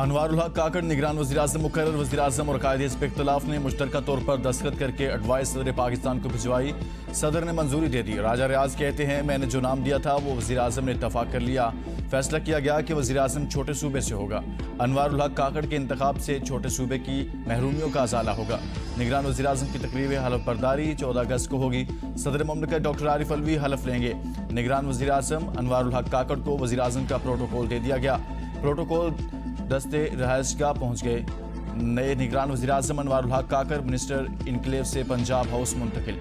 अनवारुल हक काकड़ निगरान वज़ीर-ए-आज़म मुकर्रर। वज़ीर-ए-आज़म और कायदे-ए-हिज़्ब के इख्तिलाफ ने मुश्तरका तौर पर दस्तखत करके एडवाइस सदर पाकिस्तान को भिजवाई। सदर ने मंजूरी दे दी। राजा रियाज कहते हैं मैंने जो नाम दिया था वो वज़ीर-ए-आज़म ने इत्तफाक कर लिया। फैसला किया गया कि वज़ीर-ए-आज़म छोटे सूबे से होगा। अनवारुल हक काकड़ के इंतखाब से छोटे सूबे की महरूमियों का अजाला होगा। निगरान वज़ीर-ए-आज़म की तकरीब हलफ बर्दारी 14 अगस्त को होगी। सदर ममलिकत डॉक्टर आरिफ अलवी हलफ लेंगे। निगरान वज़ीर-ए-आज़म अनवारुल हक काकड़ को वज़ीर-ए-आज़म का प्रोटोकॉल दे दिया गया। प्रोटोकॉल दस्ते रहायशगाह पहुँच गए। नए निगरान वज़ीर-ए-आज़म अनवारुल हक काकड़ मिनिस्टर इनकलेव से पंजाब हाउस मुंतकिल।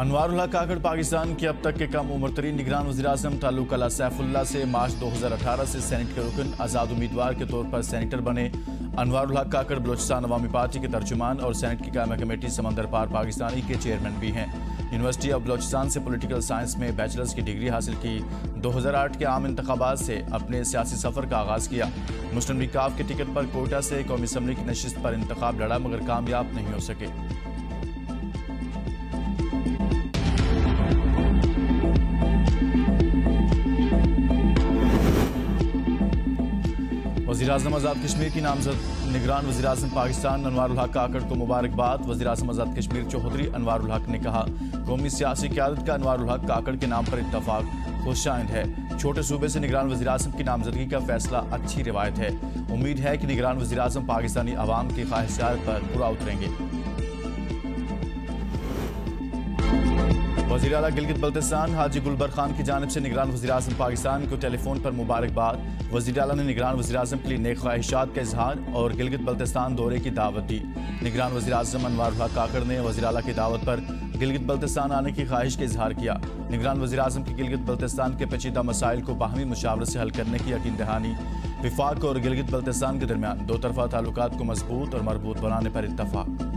अनवारुल हक काकड़ पाकिस्तान के अब तक के कम उम्र तरीन निगरान वज़ीर-ए-आज़म। ताल्लुक़ सैफुल्ला से मार्च 2018 से सेनेट के रुकन आज़ाद उम्मीदवार के तौर पर सेनेटर बने। अनवारुल हक काकड़ बलोचिस्तान अवामी पार्टी के तर्जुमान और सेनेट की कायमा कमेटी समंदर पार पाकिस्तानी के चेयरमैन भी हैं। यूनिवर्सिटी ऑफ बलोचिस्तान से पोलिटिकल साइंस में बैचलर्स की डिग्री हासिल की। 2008 के आम इंतखाबात से अपने सियासी सफ़र का आगाज़ किया। मुस्लिम लीग काफ के टिकट पर कोयटा से कौमी असम्बली की नशिस्त पर इंतखाब लड़ा मगर कामयाब नहीं हो सके। वज़ीर-ए-आज़म आज़ाद कश्मीर की नामजद निगरान वज़ीर-ए-आज़म पाकिस्तान अनवारुल हक काकड़ को मुबारकबाद। वज़ीर-ए-आज़म आज़ाद कश्मीर चौधरी अनवारुल हक ने कहा कौमी सियासी क़यादत का अनवारुल हक काकड़ के नाम पर इत्तफाक़ खुशआइंद है। छोटे सूबे से निगरान वज़ीर-ए-आज़म की नामजदगी का फैसला अच्छी रिवायत है। उम्मीद है कि निगरान वज़ीर-ए-आज़म पाकिस्तानी आवाम की ख्वाहिशात पर पूरा उतरेंगे। वज़ीर आला गिलगित बल्तिस्तान हाजी गुलबर खान की जानिब से निगरान वज़ीर-ए-आज़म पाकिस्तान को टेलीफोन पर मुबारकबाद। वज़ीर आला ने निगरान वज़ीर-ए-आज़म के लिए नेक ख्वाहिशात का इजहार और गिलगित बल्तिस्तान दौरे की दावत दी। निगरान वज़ीर-ए-आज़म अनवारुल हक काकड़ ने वज़ीर आला की दावत पर गिलगित बल्तिस्तान आने की ख्वाहिश का इजहार किया। निगरान वज़ीर-ए-आज़म की गिलगित बल्तिस्तान के पेचीदा मसाइल को बाहमी मुशावरत से हल करने की यकीन दहानी। विफाक और गिलगित बल्तिस्तान के दरमियान दो तरफा ताल्लुकात को मजबूत और मरबूत बनाने पर इत्तफाक।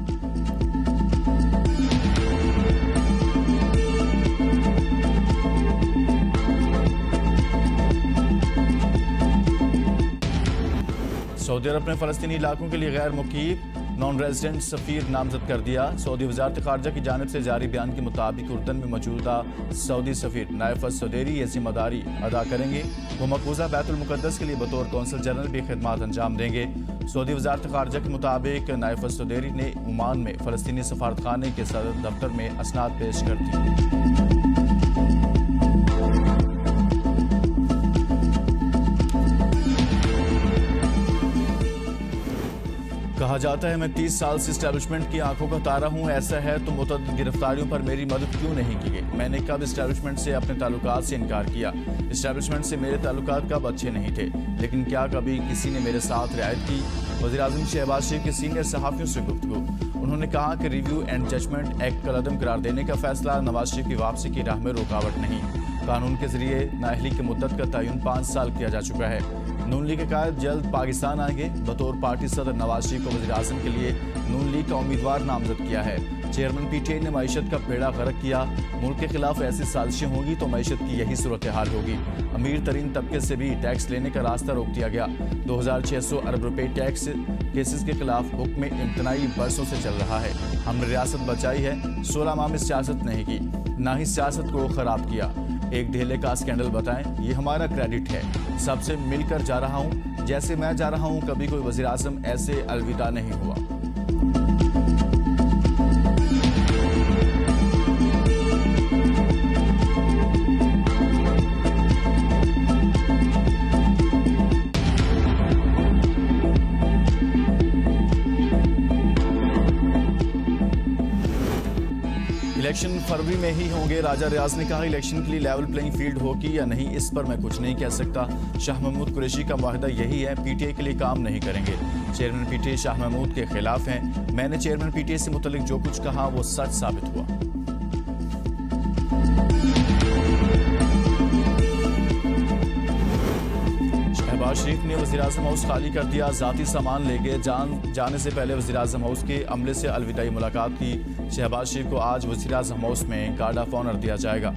सऊदी अरब ने फ़लस्तीनी इलाकों के लिए गैर मुकीम नॉन रेजिडेंट सफ़ीर नामजद कर दिया। सऊदी वजारत ख़ारजा की जानिब से जारी बयान के मुताबिक उर्दन में मौजूदा सऊदी सफ़ीर नायफ़ अल-सदेरी ये ज़िम्मेदारी अदा करेंगे। वो मकबूजा बैतुल मुक़द्दस के लिए बतौर कौंसल जनरल भी खिदमत अंजाम देंगे। सऊदी वजारत ख़ारजा के मुताबिक नायफ़ अल-सदेरी ने ओमान में फ़लस्तीनी सफ़ारतखाने के सदर दफ्तर में असनाद पेश कर दी। कहा जाता है मैं 30 साल से इस्टेब्लिशमेंट की आंखों का तारा हूं, ऐसा है तो मुतअद्दिद गिरफ्तारियों पर मेरी मदद क्यों नहीं की गई? मैंने कब इस्टेब्लिशमेंट से अपने ताल्लुकात से इनकार किया? इस्टेब्लिशमेंट से मेरे ताल्लुकात कब अच्छे नहीं थे? लेकिन क्या कभी किसी ने मेरे साथ रियायत की? वज़ीर-ए-आज़म शहबाज शरीफ के सीनियर सहाफ़ियों से गुफ्तगू। उन्होंने कहा कि रिव्यू एंड जजमेंट एक्ट का कदम करार देने का फैसला नवाज शरीफ की वापसी की राह में रुकावट नहीं। कानून के जरिए नाअहली की मुद्दत का तयन 5 साल किया जा चुका है। नून लीग के कायद जल्द पाकिस्तान आएंगे। बतौर पार्टी सदर नवाज शरीफ को वज़ीर-ए-आज़म के लिए नून लीग का उम्मीदवार नामजद किया है। चेयरमैन PTI ने मईशत का बेड़ा गर्क किया। मुल्क के खिलाफ ऐसी साजिशें होंगी तो मईशत की यही सूरत हाल होगी। अमीर तरीन तबके से भी टैक्स लेने का रास्ता रोक दिया गया। 2600 अरब रुपये टैक्स केसेस के खिलाफ हुक्म इम्तनाई बरसों से चल रहा है। हमने रियासत बचाई है, 16 माह में सियासत नहीं की, ना ही सियासत को ख़राब किया। एक ढेले का स्कैंडल बताएं, ये हमारा क्रेडिट है। सबसे मिलकर जा रहा हूं, जैसे मैं जा रहा हूं, कभी कोई वज़ीर-ए-आज़म ऐसे अलविदा नहीं हुआ। इलेक्शन फरवरी में ही होंगे। राजा रियाज ने कहा इलेक्शन के लिए लेवल प्लेइंग फील्ड होगी या नहीं इस पर मैं कुछ नहीं कह सकता। शाह महमूद कुरैशी का वादा यही है, PTI के लिए काम नहीं करेंगे। चेयरमैन PTI शाह महमूद के खिलाफ हैं। मैंने चेयरमैन PTI से मुतलिक जो कुछ कहा वो सच साबित हुआ। शहबाज शरीफ ने वज़ीर-ए-आज़म हाउस खाली कर दिया। ज़ाती सामान ले गए। जाने से पहले वज़ीर-ए-आज़म हाउस के अमले से अलविदाई मुलाकात की। शहबाज शरीफ को आज वज़ीर-ए-आज़म हाउस में गार्ड ऑफ ऑनर दिया जाएगा।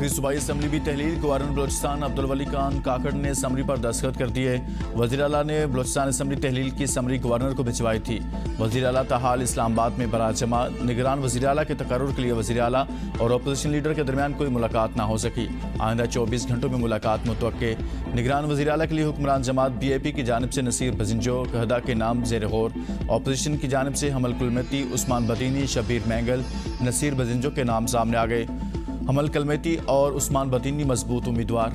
आखिरी सूबाई असम्बली भी तहलील गवर्नर बलोचिस्तान अब्दुल वली खान काकड़ ने समरी पर दस्तखत कर दिए। वज़ीर आला ने बलोचिस्तान असम्बली तहलील की समरी गवर्नर को भिजवाई थी। वज़ीर आला ताहाल इस्लामाबाद में बड़ा जमा। निगरान वज़ीर आला के तकर्रुर के लिए वज़ीर आला और अपोजिशन लीडर के दरमियान कोई मुलाकात ना हो सकी। आइंदा 24 घंटों में मुलाकात मुतवक्के। निगरान वज़ीर आला के लिए हुक्मरान जमात बीएपी की जानिब से नज़ीर बिज़ेंजो कहदा के नाम ज़ेर गौर। अपोजिशन की जानिब से हमल कुलमती, उस्मान बदीनी, शबीर मेंगल, नज़ीर बिज़ेंजो के नाम सामने आ गए। हमल कलमेती और उस्मान बदीनी मजबूत उम्मीदवार।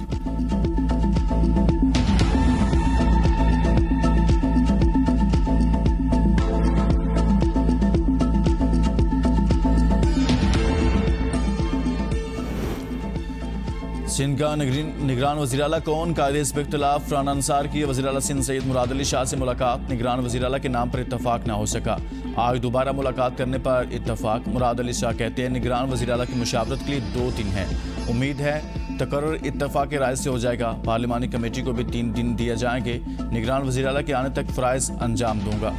सिंध का निगरान वज़ीर आला कौन कायदे इसके खिलाफ फरहान अंसार की वज़ीर आला सिंध सैयद मुराद अली शाह से मुलाकात। निगरान वज़ीर आला के नाम पर इत्तफाक ना हो सका। आज दोबारा मुलाकात करने पर इत्तफाक। मुराद अली शाह कहते हैं निगरान वज़ीर आला की मुशावरत के लिए 2 दिन है। उम्मीद है तकर्रुर इत्तफाक की राय से हो जाएगा। पार्लिमानी कमेटी को भी 3 दिन दिए जाएंगे। निगरान वज़ीर आला के आने तक फ़राइज़ अंजाम दूंगा।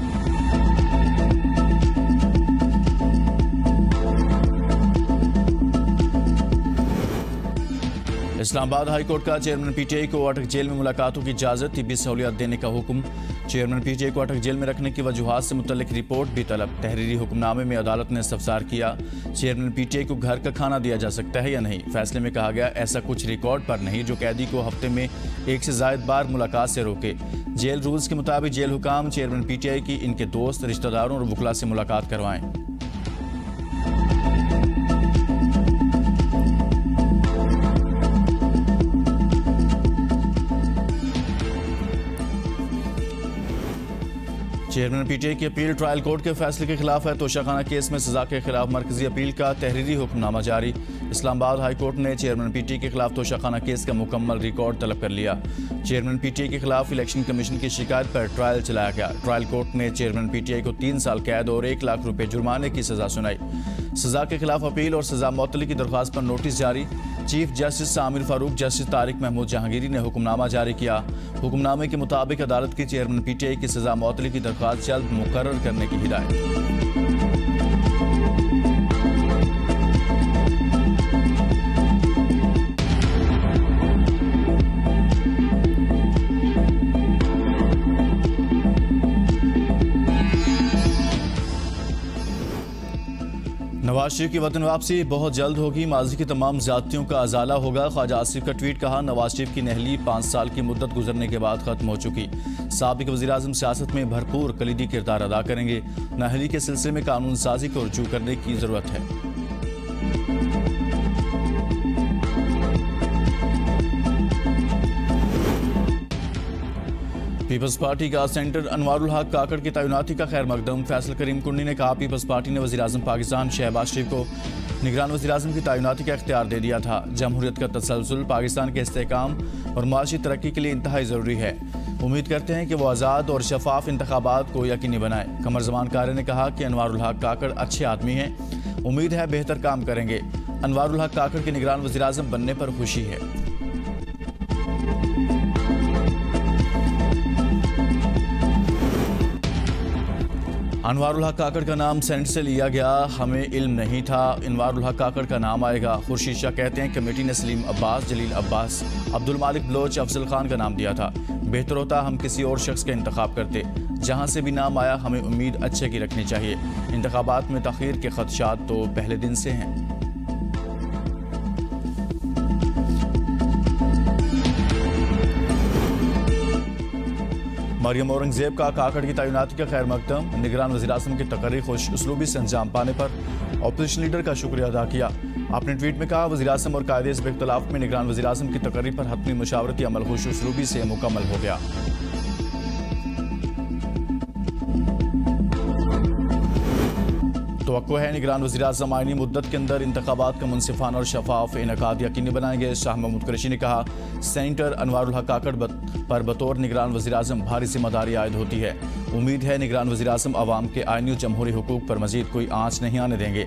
इस्लामाबाद हाईकोर्ट का चेयरमैन पीटीआई को अटक जेल में मुलाकातों की इजाज़त, तिब्बी सहूलियात देने का हुक्म। चेयरमैन पीटीआई को अटक जेल में रखने की वजूहात से मुतल्लिक रिपोर्ट भी तलब। तहरीरी हुक्मनामे में अदालत ने इस्तफसार किया। चेयरमैन पीटीआई को घर का खाना दिया जा सकता है या नहीं। फैसले में कहा गया ऐसा कुछ रिकॉर्ड पर नहीं जो कैदी को हफ्ते में 1 से ज्यादा बार मुलाकात से रोके। जेल रूल्स के मुताबिक जेल हुकाम चेयरमैन पीटीआई की इनके दोस्त, रिश्तेदारों और वकला से मुलाकात करवाएं। चेयरमैन पीटीआई की अपील ट्रायल कोर्ट के फैसले के खिलाफ है। तोशाखाना केस में सजा के खिलाफ मरकजी अपील का तहरीरी हुक्मनामा जारी। इस्लामाबाद हाई कोर्ट ने चेयरमैन पीटीआई के खिलाफ तोशाखाना केस का मुकम्मल रिकॉर्ड तलब कर लिया। चेयरमैन पीटीआई के खिलाफ इलेक्शन कमीशन की शिकायत पर ट्रायल चलाया गया। ट्रायल कोर्ट ने चेयरमैन पीटीआई को 3 साल कैद और 1 लाख रुपये जुर्माने की सजा सुनाई। सजा के खिलाफ अपील और सजा मअतली की दरख्वास्त पर नोटिस जारी। Chief justice Aamer Farooq, justice Tariq Mehmood Jahangiri ने हुक्मनामा जारी किया। हुक्मनामे के मुताबिक अदालत की चेयरमैन पीटीआई की सजा मअतली की दरख्वास्त जल्द मुकर्रर करने की हिदायत। नवाज शरीफ की वतन वापसी बहुत जल्द होगी। माजी की तमाम ज्यादतियों का अजाला होगा। ख्वाजा आशिफ का ट्वीट कहा नवाज शरीफ की नहली 5 साल की मुद्दत गुजरने के बाद खत्म हो चुकी। साबिक वज़ीर-ए-आज़म सियासत में भरपूर कलीदी किरदार अदा करेंगे। नहली के सिलसिले में कानून साजी को रुजू करने की जरूरत है। पीपल्स पार्टी का सेंटर अनवारुल हक काकड़ की तैनाती का खैर मकदम। फैसल करीम कुंडी ने कहा पीपल्स पार्टी ने वज़ीर-ए-आज़म पाकिस्तान शहबाज शरीफ को निगरान वज़ीर-ए-आज़म की तैनाती का इख्तियार दे दिया था। जमहूरियत का तसलसल पाकिस्तान के इस्तेहकाम और माशी तरक्की के लिए इंतहाई ज़रूरी है। उम्मीद करते हैं कि वो आज़ाद और शफाफ इंतखाबात को यकीनी बनाएं। कमर ज़मान काइरा ने कहा कि अनवारुल हक काकड़ अच्छे आदमी हैं, उम्मीद है बेहतर काम करेंगे। अनवारुल हक काकड़ के निगरान वज़ीर-ए-आज़म बनने पर खुशी है। अनवारुल हक काकड़ का नाम सेनेट से लिया गया, हमें इल्म नहीं था। अनवारुल हक काकड़ का नाम आएगा। खुर्शीद शाह कहते हैं कमेटी ने सलीम अब्बास, जलील अब्बास, अब्दुलमालिक बलोच, अफजल खान का नाम दिया था। बेहतर होता हम किसी और शख्स का इंतखाब करते। जहां से भी नाम आया हमें उम्मीद अच्छे की रखनी चाहिए। इंतखाबात में तखीर के खदशात तो पहले दिन से हैं। मरियम औरंगजेब का काकड़ की तैनाती का खैर मकदम। निगरान वज़ीर-ए-आज़म की तकरीर खुश उसलूबी से अंजाम पाने पर अपोजिशन लीडर का शुक्रिया अदा किया। अपने ट्वीट में कहा वज़ीर-ए-आज़म और कायदे हिज़्ब इख्तिलाफ में निगरान वज़ीर-ए-आज़म की तकरीर पर हतमी मुशावरती अमल खुश उसलूबी से मुकम्मल हो गया। तवक्को है निगरान वज़ीर-ए-आज़म आइनी मुद्दत के अंदर इंतखाबात का मुनसिफाना और शफाफ इनकाद यकीनी बनाएंगे। शाह महमूद कुरैशी ने कहा सेनेटर अनवारुल हक काकड़ पर बतौर निगरान वज़ीर-ए-आज़म भारी जिम्मेदारी आयद होती है। उम्मीद है निगरान वज़ीर-ए-आज़म आवाम के आइनी और जमहूरी हुकूक पर मजीद कोई आँच नहीं आने देंगे।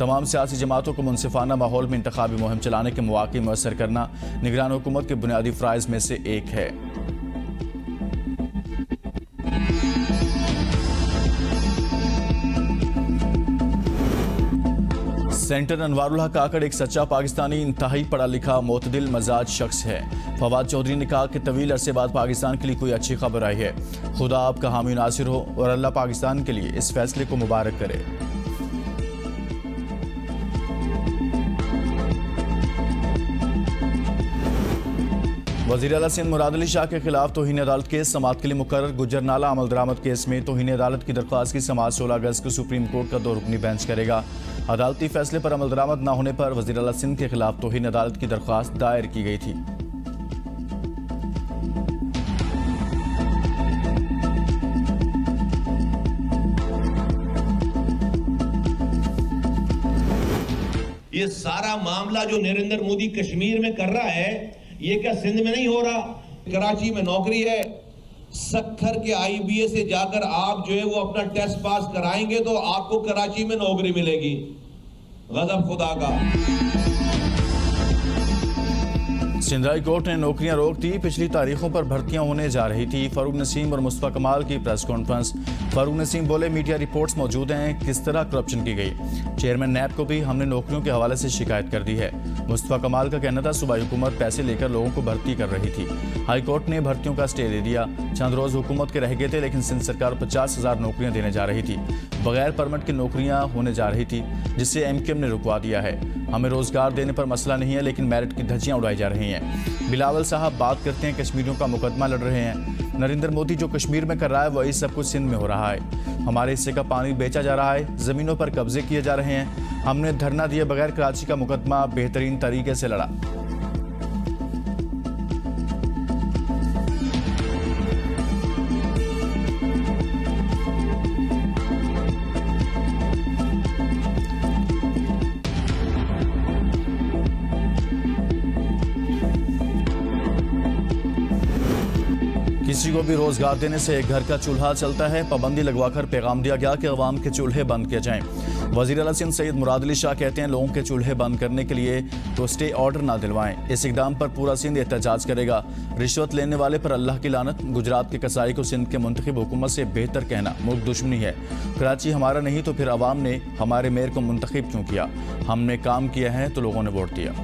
तमाम सियासी जमातों को मुनसिफाना माहौल में इंतखाबी मुहिम चलाने के मौक़े मुयस्सर करना निगरान हुकूमत के बुनियादी फ़राइज़ में से एक है। सेंटर अनवारुल हक काकड़ एक सच्चा पाकिस्तानी इंतहाई पढ़ा लिखा मोतदिल मजाज शख्स है। फवाद चौधरी ने कहा कि तवील अरसे बाद पाकिस्तान के लिए कोई अच्छी खबर आई है। खुदा आपका हामी नासिर हो और अल्लाह पाकिस्तान के लिए इस फैसले को मुबारक करे। वज़ीर आला सिंध मुराद अली शाह के खिलाफ तोहीन अदालत केस समाअत के लिए मुकर्रर गुजरनाला अमल दरामद केस में तोहीन अदालत की दरख्वास्त की समाअत 16 अगस्त को सुप्रीम कोर्ट का 2 रुकनी बेंच करेगा। अदालती फैसले पर अमल दरामद न होने पर वज़ीर आला सिंध के खिलाफ तोहीन अदालत की दरख्वास्त दायर की गई थी। ये सारा मामला जो नरेंद्र मोदी कश्मीर में कर रहा है, ये क्या सिंध में नहीं हो रहा? कराची में नौकरी है, सक्खर के IBA से जाकर आप जो है वो अपना टेस्ट पास कराएंगे तो आपको कराची में नौकरी मिलेगी। गजब खुदा का। सिंध हाई कोर्ट ने नौकरियां रोक दी, पिछली तारीखों पर भर्तियां होने जा रही थी। फरूक नसीम और मुस्तफा कमाल की प्रेस कॉन्फ्रेंस। फरूक नसीम बोले, मीडिया रिपोर्ट्स मौजूद हैं, किस तरह करप्शन की गई। चेयरमैन नैब को भी हमने नौकरियों के हवाले से शिकायत कर दी है। मुस्तफा कमाल का कहना था सूबाई हुकूमत पैसे लेकर लोगों को भर्ती कर रही थी। हाई कोर्ट ने भर्तियों का स्टे दे दिया। चंद रोज हुकूमत के रह गए थे, लेकिन सिंध सरकार 50,000 नौकरियां देने जा रही थी। बगैर परमिट की नौकरियां होने जा रही थी, जिससे MQM ने रुकवा दिया है। हमें रोजगार देने पर मसला नहीं है, लेकिन मेरिट की धज्जियां उड़ाई जा रही हैं। बिलावल साहब बात करते हैं, कश्मीरियों का मुकदमा लड़ रहे हैं। नरेंद्र मोदी जो कश्मीर में कर रहा है वही सब कुछ सिंध में हो रहा है। हमारे हिस्से का पानी बेचा जा रहा है, जमीनों पर कब्जे किए जा रहे हैं। हमने धरना दिए बगैर कराची का मुकदमा बेहतरीन तरीके से लड़ा। किसी को भी रोजगार देने से एक घर का चूल्हा चलता है। पाबंदी लगवाकर पैगाम दिया गया कि अवाम के चूल्हे बंद किए जाएं। वज़ीर आला सिंध सैयद मुराद अली शाह कहते हैं, लोगों के चूल्हे बंद करने के लिए तो स्टे ऑर्डर ना दिलवाएं। इस इक़दाम पर पूरा सिंध एहतजाज करेगा। रिश्वत लेने वाले पर अल्लाह की लानत। गुजरात के कसाई को सिंध के मुंतखब हुकूमत से बेहतर कहना मुल्क दुश्मनी है। कराची हमारा नहीं तो फिर अवाम ने हमारे मेयर को मुंतखब क्यों किया? हमने काम किया है तो लोगों ने वोट दिया।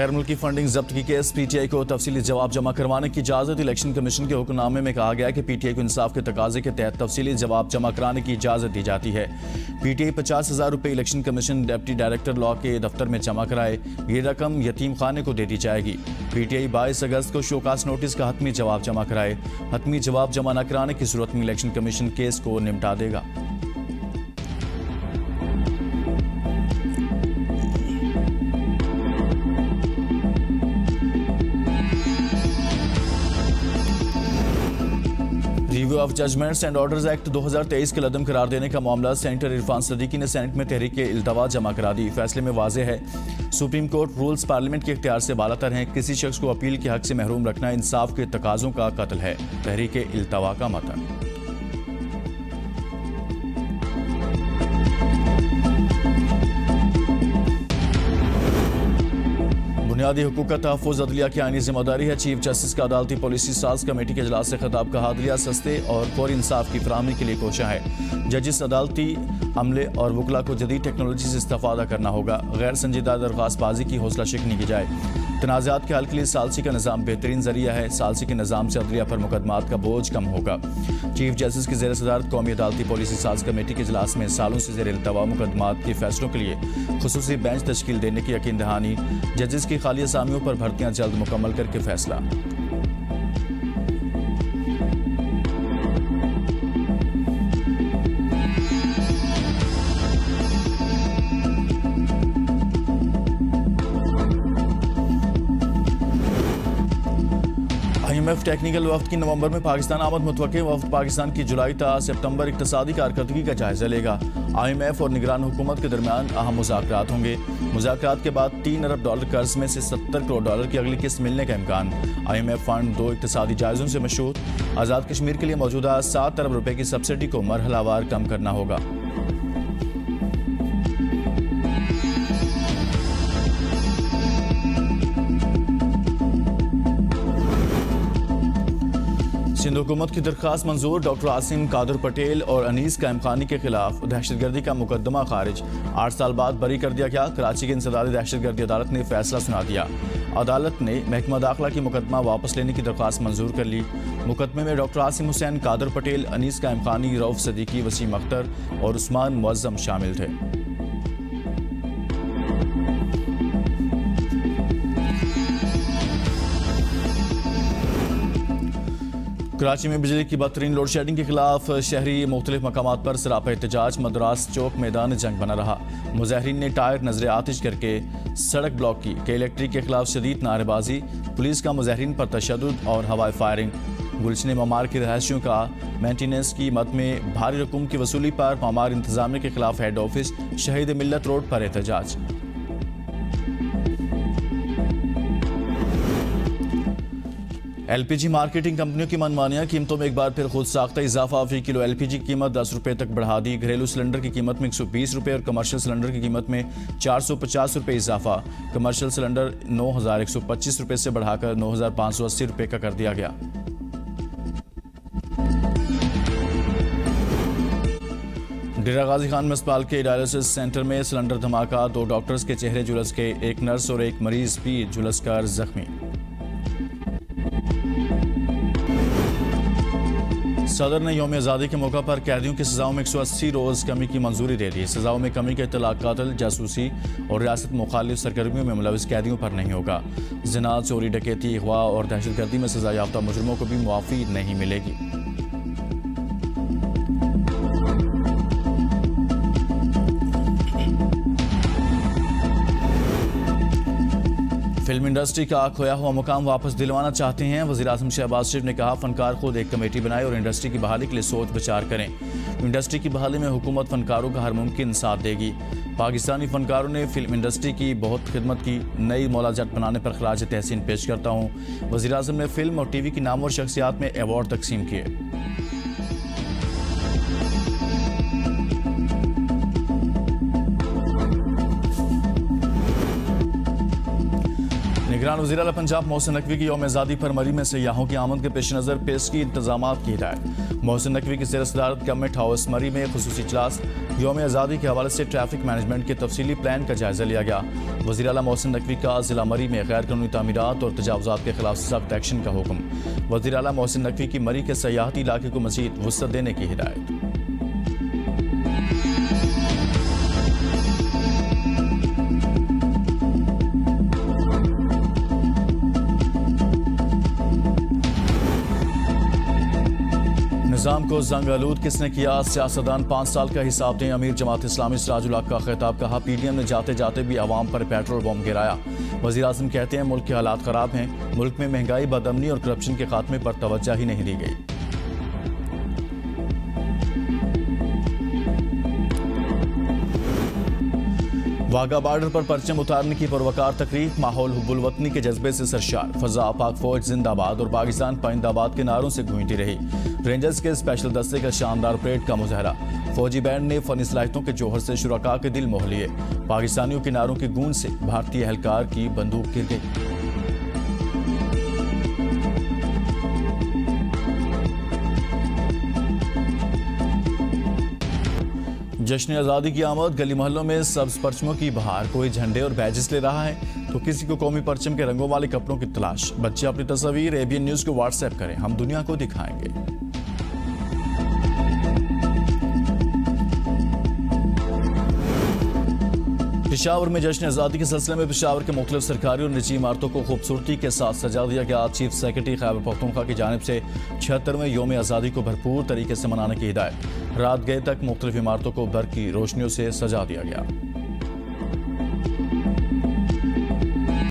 गैर मुल्की फंडिंग जब्त की केस PTI को तफसीली जवाब जमा करवाने की इजाज़त। इलेक्शन कमीशन के हुक्मनामे में कहा गया कि PTI को इंसाफ के तकाजे के तहत तफसीली जवाब जमा कराने की इजाज़त दी जाती है। PTI 50,000 रुपये election commission deputy director law के दफ्तर में जमा कराए। ये रकम यतीम खाने को दे दी जाएगी। PTI 22 अगस्त को शोकास नोटिस का हतमी जवाब जमा कराए। हतमी जवाब जमा न कराने की सूरत में इलेक्शन कमीशन केस को निपटा देगा। Review of judgments and orders act 2023 के लदम करार देने का मामला। सेंटर इरफान सदीकी ने सेनेट में तहरीक इल्तवा जमा करा दी। फैसले में वाज़ेह है, सुप्रीम कोर्ट रूल्स पार्लियामेंट के इख्तियार से बालातर हैं। किसी शख्स को अपील के हक से महरूम रखना इंसाफ के तकाज़ों का कत्ल है। तहरीक इल्तवा का मतलब बुनियादी हकूक़ का तहफ़्फ़ुज़ अदलिया की आइनी जिम्मेदारी है। चीफ जस्टिस का अदालती पॉलिसी साज कमेटी के अजलास से खिताब कहा, अदलिया सस्ते और फौरी इंसाफ की फराहमी के लिए कोशा है। जजिस अदालती अमले और वकला को जदीद टेक्नोलॉजी से इस्तेफादा करना होगा। गैर संजीदा दरख्वास्तबाजी की हौसला शिकनी की जाए। तनाज़ात के हल के लिए सालसी का निज़ाम बेहतरीन जरिया है। सालसी के निज़ाम से अदलिया पर मुकदमात का बोझ कम होगा। चीफ जस्टिस की ज़ेर सदारत कौमी अदालती पॉलिसी साज कमेटी के अजलास में सालों से ज़ेर इल्तवा मुकदमात के फैसलों के लिए खुसूसी बेंच तश्कील देने की यकीन दहानी। जजेस की खाली असामियों पर भर्तियां जल्द मुकम्मल करके फैसला। IMF टेक्निकल वफ्त की नवंबर में पाकिस्तान आमद। मुतवक्के वफ्त पाकिस्तान की जुलाई ता सितंबर इक्तसादी कारकर्दगी का जायजा लेगा। IMF और निगरान हुकूमत के दरमियान अहम मुज़ाकरात होंगे। मुज़ाकरात के बाद $3 अरब कर्ज में से $70 करोड़ की अगली किस्त मिलने का इम्कान। IMF फंड 2 इक्तसादी जायज़ों से मशहूर। आज़ाद कश्मीर के लिए मौजूदा $7 अरब की सब्सिडी को मरहलावार कम करना होगा। हुकूमत की दरख्वास्त मंजूर। डॉक्टर आसिम कादर पटेल और अनीस काइमखानी के खिलाफ दहशतगर्दी का मुकदमा खारिज, 8 साल बाद बरी कर दिया गया। कराची की इंसदादी दहशतगर्दी अदालत ने फैसला सुना दिया। अदालत ने महकमा दाखिला की मुकदमा वापस लेने की दरख्वास्त मंजूर कर ली। मुकदमे में डॉक्टर आसिम हुसैन कादर पटेल, अनीस काइमखानी, रऊफ सिद्दीकी, वसीम अख्तर और उस्मान मुअज्जम शामिल थे। कराची में बिजली की बदतरीन लोड शेडिंग के खिलाफ शहरी मुख्तलिफ मकामात पर सरापा एहतजाज। मद्रास चौक मैदान जंग बना रहा। मुजाहरीन ने टायर नजर आतिश करके सड़क ब्लॉक की। इलेक्ट्रिक के खिलाफ शदीद नारेबाजी। पुलिस का मुजाहरीन पर तशद्दुद और हवाई फायरिंग। गुलशन ममार के रहायशियों का मेंटेनेंस की मद में भारी रकम की वसूली पर ममार इंतजामिया के खिलाफ हेड ऑफिस शहीद मिल्लत रोड पर एहतजाज। एलपीजी मार्केटिंग कंपनियों की मनमानियां। कीमतों में एक बार फिर खुद साख्ता इजाफा। फी किलो एलपीजी की कीमत 10 रुपये तक बढ़ा दी। घरेलू सिलेंडर की कीमत में 120 रुपये और कमर्शियल सिलेंडर की कीमत में 450 रुपये इजाफा। कमर्शियल सिलेंडर 9125 रुपये से बढ़ाकर 9580 रुपये का कर दिया गया। डेरा गाजी खान मस्पाल के डायलिसिस सेंटर में सिलेंडर धमाका। 2 डॉक्टर्स के चेहरे झुलस गए। 1 नर्स और 1 मरीज भी झुलस कर जख्मी। सदर ने यौम आज़ादी के मौका पर कैदियों की सजाओं में 180 रोज़ कमी की मंजूरी दे दी। सजाओं में कमी का इतला कातल, जासूसी और रियासत मुखालिफ सरगर्मियों में मुलविस कैदियों पर नहीं होगा। जना, चोरी, डकैती, अगवा और दहशतगर्दी में सजा याफ्ता मुजरमों को भी मुआफ़ी नहीं मिलेगी। फिल्म इंडस्ट्री का खोया हुआ मुकाम वापस दिलवाना चाहते हैं। वज़ीर-ए-आज़म शहबाज शरीफ ने कहा, फनकार खुद एक कमेटी बनाए और इंडस्ट्री की बहाली के लिए सोच विचार करें। इंडस्ट्री की बहाली में हुकूमत फनकारों का हर मुमकिन साथ देगी। पाकिस्तानी फनकारों ने फिल्म इंडस्ट्री की बहुत खिदमत की। नई मौलाजात बनाने पर ख़िराज तहसीन पेश करता हूँ। वज़ीर-ए-आज़म ने फिल्म और टीवी की नामवर शख्सियात में अवार्ड तकसीम किए। निगरान वज़ीर-ए-आला पंजाब मोहसिन नक़वी की यौम आज़ादी फरवरी में सयाहों की आमद के पेश नज़र पेशगी इंतजाम की हिदायत। मोहसिन नक़वी की ज़ेर-ए-सदारत गवर्नमेंट हाउस मरी में खुसूसी इजलास। यौम आज़ादी के हवाले से ट्रैफिक मैनेजमेंट के तफसीली प्लान का जायजा लिया गया। वज़ीर-ए-आला मोहसिन नक़वी का ज़िला मरी में गैर कानूनी तामीरात और तजावुज़ात के खिलाफ सख्त एक्शन का हुक्म। वज़ीर-ए-आला मोहसिन नक़वी की मरी के सयाहती इलाके को मज़ीद वसअत देने की हिदायत। निज़ाम को जंग आलूद किसने किया? सियासतदान 5 साल का हिसाब दें। अमीर जमात इस्लामी सिराजुल हक का खिताब। कहा, पीटीएम ने जाते जाते भी आवाम पर पेट्रोल बम गिराया। वज़ीर-ए-आज़म कहते हैं, मुल्क के हालात ख़राब हैं। मुल्क में महंगाई, बदअमनी और करप्शन के खात्मे पर तवज्जो ही नहीं दी गई। वाघा बॉर्डर पर परचम उतारने की परवकार तकरीब। माहौल हुब्बुलवतनी के जज्बे से सरशार। फ़ज़ा, पाक फौज जिंदाबाद और पाकिस्तान पाइंदाबाद के नारों से गूंजती रही। रेंजर्स के स्पेशल दस्ते का शानदार परेड का मुजाहरा। फौजी बैंड ने फनी सलाहितों के जोहर से शुरका के दिल मोह लिए। पाकिस्तानियों के नारों की गूंज से भारतीय एहलकार की बंदूक गिर गई। जश्न आज़ादी की आमद। गली मोहल्लों में सब्ज परचमों की बहार। कोई झंडे और बैजेस ले रहा है तो किसी को कौमी परचम के रंगों वाले कपड़ों की तलाश। बच्चे अपनी तस्वीर एबीएन न्यूज़ को व्हाट्सएप करें, हम दुनिया को दिखाएंगे। पेशावर में जश्न आज़ादी के सिलसिले में पेशावर के मुख्तलिफ सरकारी और निजी इमारतों को खूबसूरती के साथ सजा दिया गया। चीफ सेक्रेटरी खैबर पख्तूनख्वा की जानिब से 76वें योम आज़ादी को भरपूर तरीके से मनाने की हिदायत। रात गए तक मुख्तलिफ इमारतों को बर्क़ी रोशनियों से सजा दिया गया।